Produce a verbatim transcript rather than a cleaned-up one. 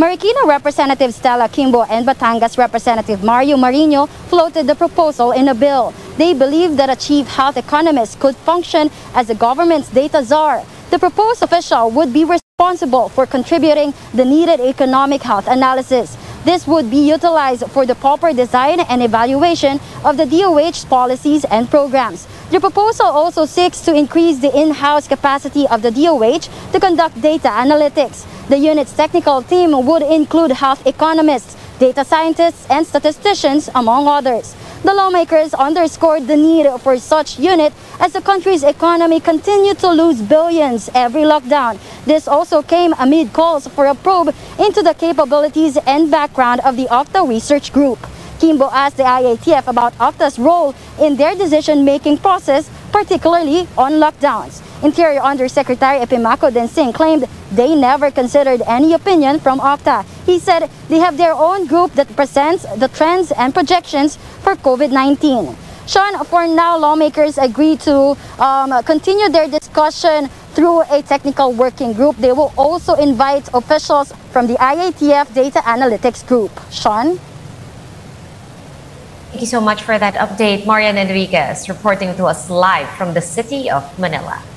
Marikina Representative Stella Kimbo and Batangas Representative Mario Marino floated the proposal in a bill. They believe that a chief health economist could function as the government's data czar. The proposed official would be responsible for contributing the needed economic health analysis. This would be utilized for the proper design and evaluation of the D O H's policies and programs. The proposal also seeks to increase the in-house capacity of the D O H to conduct data analytics. The unit's technical team would include health economists, data scientists, and statisticians, among others. The lawmakers underscored the need for such unit as the country's economy continued to lose billions every lockdown. This also came amid calls for a probe into the capabilities and background of the O C T A Research Group. Kimbo asked the I A T F about O C T A's role in their decision-making process, particularly on lockdowns. Interior Undersecretary Epimaco Densing claimed they never considered any opinion from O C T A. He said they have their own group that presents the trends and projections for COVID nineteen. Sean, for now, lawmakers agree to um, continue their discussion through a technical working group. They will also invite officials from the I A T F Data Analytics Group. Sean? Thank you so much for that update. Marian Enriquez reporting to us live from the city of Manila.